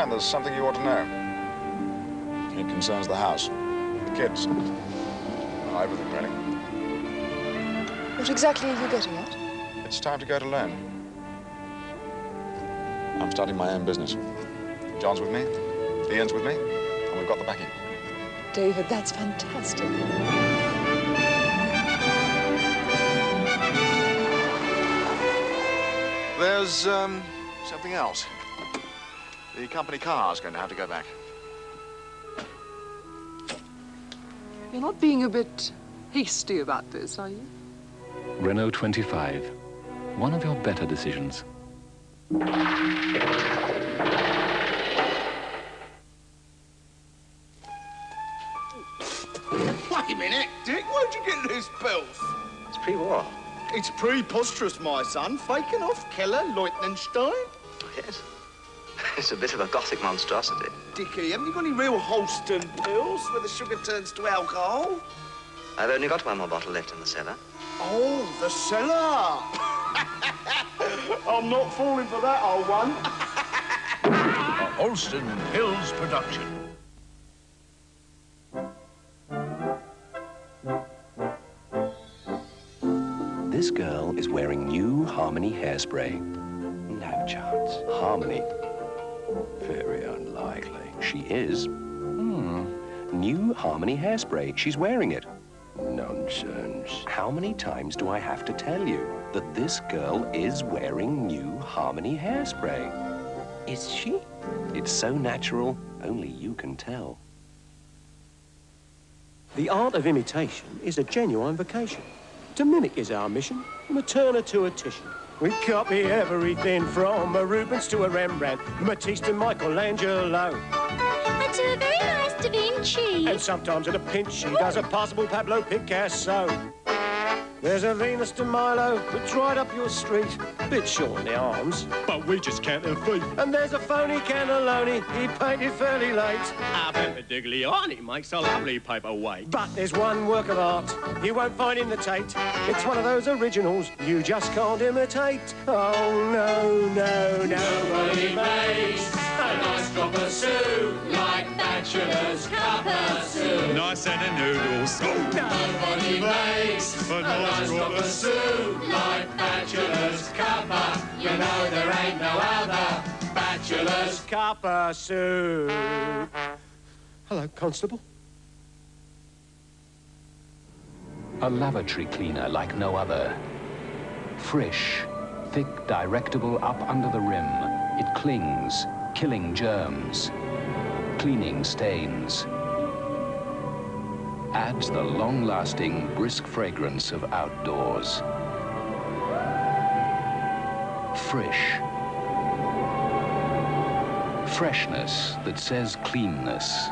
and there's something you ought to know. It concerns the house, the kids, well, everything, really. What exactly are you getting at? It's time to go it alone. I'm starting my own business. John's with me, Ian's with me, and we've got the backing. David, that's fantastic. There's something else. The company car's going to have to go back. You're not being a bit hasty about this, are you? Renault 25. One of your better decisions. Wait a minute, Dick. Where'd you get this filth? It's pre-war. It's preposterous, my son. Faking off Keller Leutnenstein? Yes. It's a bit of a gothic monstrosity. Dickie, haven't you got any real Holsten pills where the sugar turns to alcohol? I've only got one more bottle left in the cellar. Oh, the cellar! I'm not falling for that, old one. A Holsten Pills production. This girl is wearing new Harmony hairspray. No chance. Harmony. Very unlikely. She is. New Harmony hairspray. She's wearing it. Nonsense. How many times do I have to tell you that this girl is wearing new Harmony hairspray? Is she? It's so natural, only you can tell. The art of imitation is a genuine vocation. To mimic is our mission, from a Turner to a Titian. We copy everything from a Rubens to a Rembrandt, Matisse to Michelangelo. I do a very nice Da Vinci. And sometimes at a pinch she does a passable Pablo Picasso. There's a Venus de Milo, which right up your street. A bit short in the arms, but we just can't have feet. And there's a phony cannelloni, he painted fairly late. I bet the Digliani makes a lovely paper weight. But there's one work of art you won't find in the Tate. It's one of those originals you just can't imitate. Oh, no, no, no. Nobody makes a nice Cup-a-Soup like Batchelor's Cup-a-Soup. Nice and a noodle soup. Nobody makes a nice Cup-a-Soup like Batchelor's Cup-a. You know there ain't no other Batchelor's Cup-a-Soup. Hello, Constable. A lavatory cleaner like no other. Frish. Thick, directable, up under the rim. It clings, killing germs, cleaning stains. Adds the long-lasting, brisk fragrance of outdoors. Frish. Freshness that says cleanness.